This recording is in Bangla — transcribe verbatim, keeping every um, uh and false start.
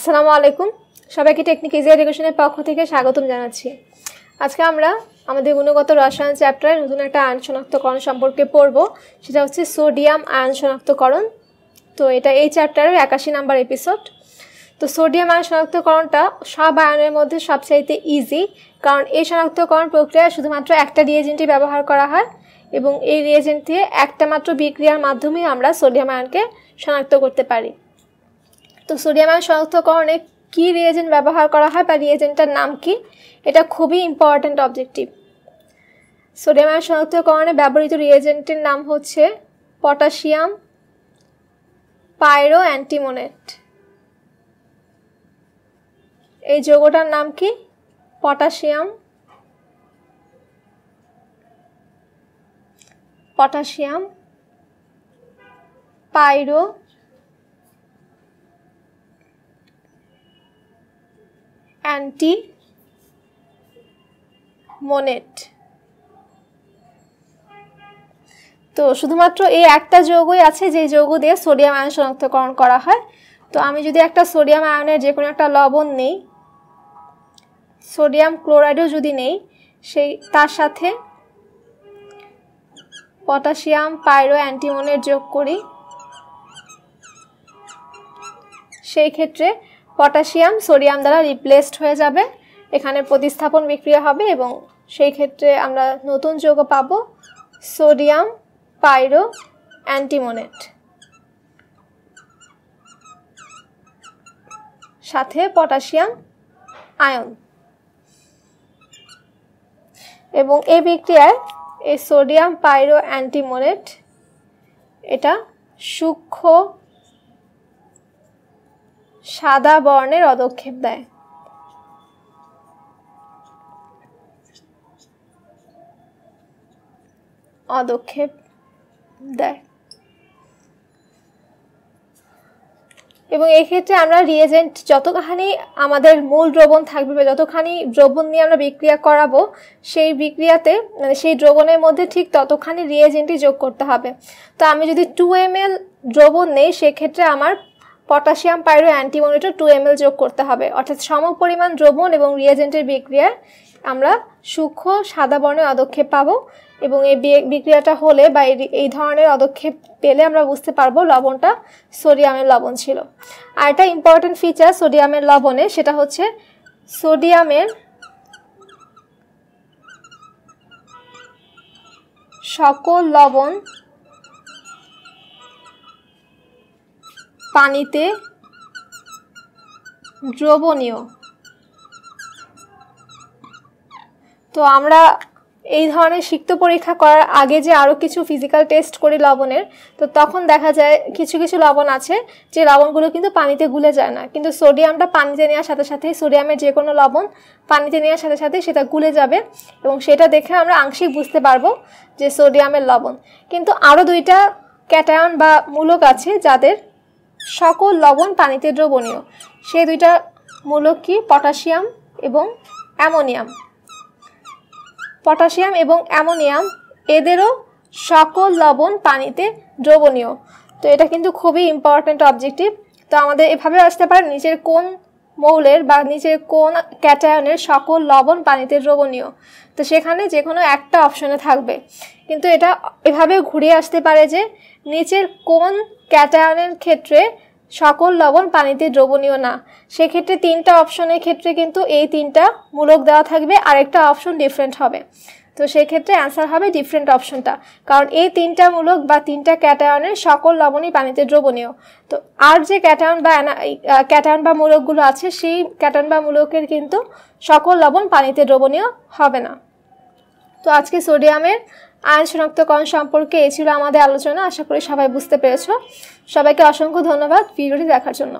আসসালামু আলাইকুম সবাইকে টেকনিক ইজি এডুকেশনের পক্ষ থেকে স্বাগতম জানাচ্ছি। আজকে আমরা আমাদের গুণগত রসায়ন চ্যাপ্টারে নতুন একটা আয়ন শনাক্তকরণ সম্পর্কে পড়ব, সেটা হচ্ছে সোডিয়াম আয়ন শনাক্তকরণ। তো এটা এই চ্যাপ্টারের একাশি নাম্বার এপিসোড। তো সোডিয়াম আয়ন শনাক্তকরণটা সব আয়নের মধ্যে সবচাইতে ইজি, কারণ এই শনাক্তকরণ প্রক্রিয়া শুধুমাত্র একটা রিয়েজেন্টই ব্যবহার করা হয় এবং এই রিয়েজেন্ট দিয়ে একটা মাত্র বিক্রিয়ার মাধ্যমে আমরা সোডিয়াম আয়নকে শনাক্ত করতে পারি। তো সোডিয়াম আয়ন শনাক্তকরণে কী রিয়েজেন্ট ব্যবহার করা হয় বা রিয়েজেন্টটার নাম কি, এটা খুবই ইম্পর্ট্যান্ট অবজেক্টিভ। সোডিয়াম আয়ন শনাক্তকরণে ব্যবহৃত রিয়েজেন্টের নাম হচ্ছে পটাশিয়াম পাইরোঅ্যান্টিমোনেট। এই যৌগটার নাম কি? Potassium potassium পাইরো অ্যান্টিমোনেট। তো শুধুমাত্র এই একটা যৌগই আছে যে যৌগ দিয়ে সোডিয়াম আয়ন শনাক্তকরণ করা হয়। তো আমি যদি একটা সোডিয়াম আয়নের যে কোনো একটা লবণ নেই, সোডিয়াম ক্লোরাইডও যদি নেই, সেই তার সাথে পটাশিয়াম পাইরো অ্যান্টিমোনেট যোগ করি, সেই ক্ষেত্রে পটাশিয়াম সোডিয়াম দ্বারা রিপ্লেসড হয়ে যাবে, এখানে প্রতিস্থাপন বিক্রিয়া হবে এবং সেই ক্ষেত্রে আমরা নতুন যৌগ পাবো সোডিয়াম পাইরো অ্যান্টিমোনেট। সাথে পটাশিয়াম আয়ন এবং এই বিক্রিয়ায় এই সোডিয়াম পাইরো অ্যান্টিমোনেট এটা সূক্ষ্ম সাদা বর্ণের অদক্ষেপ দেয়। অদক্ষেপ দেয় এবং এক্ষেত্রে আমরা রিয়েজেন্ট যতখানি আমাদের মূল দ্রবণ থাকবে বা যতখানি দ্রবণ নিয়ে আমরা বিক্রিয়া করাবো সেই বিক্রিয়াতে মানে সেই দ্রবণের মধ্যে ঠিক ততখানি রিয়েজেন্টই যোগ করতে হবে। তো আমি যদি টু এম এল দ্রবণ নেই, সেক্ষেত্রে আমার পটাশিয়াম পাইরো অ্যান্টিমোনেটও টু এম এল যোগ করতে হবে, অর্থাৎ সম পরিমাণ দ্রবণ এবং রিয়েজেন্টের বিক্রিয়ায় আমরা সূক্ষ্ম সাদা বর্ণের অদক্ষেপ পাবো এবং এই বিক্রিয়াটা হলে বা এই ধরনের অদক্ষেপ পেলে আমরা বুঝতে পারবো লবণটা সোডিয়ামের লবণ ছিল। আর একটা ইম্পর্ট্যান্ট ফিচার সোডিয়ামের লবণে, সেটা হচ্ছে সোডিয়ামের সকল লবণ পানিতে দ্রবণীয়। তো আমরা এই ধরনের সিক্ত পরীক্ষা করার আগে যে আরও কিছু ফিজিক্যাল টেস্ট করি লবণের, তো তখন দেখা যায় কিছু কিছু লবণ আছে যে লবণগুলো কিন্তু পানিতে গুলে যায় না, কিন্তু সোডিয়ামটা পানিতে নেওয়ার সাথে সাথেই সোডিয়ামের যে কোনো লবণ পানিতে নেওয়ার সাথে সাথে সেটা গুলে যাবে এবং সেটা দেখে আমরা আংশিক বুঝতে পারবো যে সোডিয়ামের লবণ। কিন্তু আরও দুইটা ক্যাটায়ন বা মূলক আছে যাদের সকল লবণ পানিতে দ্রবণীয়, সেই দুইটা মূলক কি? পটাশিয়াম এবং অ্যামোনিয়াম। পটাশিয়াম এবং অ্যামোনিয়াম এদেরও সকল লবণ পানিতে দ্রবণীয়। তো এটা কিন্তু খুবই ইম্পর্ট্যান্ট অবজেক্টিভ। তো আমাদের এভাবে আসতে পারে নিচের কোন মৌলের বা নিচের কোন ক্যাটায়নের সকল লবণ পানিতে দ্রবণীয়, তো সেখানে যে কোনো একটা অপশনে থাকবে। কিন্তু এটা এভাবে ঘুরিয়ে আসতে পারে যে নিচের কোন ক্যাটায়নের ক্ষেত্রে সকল লবণ পানিতে দ্রবণীয় না, সেক্ষেত্রে তিনটা অপশনের ক্ষেত্রে কিন্তু এই তিনটা মূলক দেওয়া থাকবে, আরেকটা অপশন ডিফারেন্ট হবে। তো সেক্ষেত্রে অ্যান্সার হবে ডিফারেন্ট অপশনটা, কারণ এই তিনটা মূলক বা তিনটা ক্যাটায়নের সকল লবণই পানিতে দ্রবণীয়। তো আর যে ক্যাটায়ন বা ক্যাটায়ন বা মূলকগুলো আছে সেই ক্যাটায়ন বা মূলকের কিন্তু সকল লবণ পানিতে দ্রবণীয় হবে না। তো আজকে সোডিয়ামের আয়ন শনাক্তকরণ সম্পর্কে এই ছিল আমাদের আলোচনা। আশা করি সবাই বুঝতে পেরেছো। সবাইকে অসংখ্য ধন্যবাদ ভিডিওটি দেখার জন্য।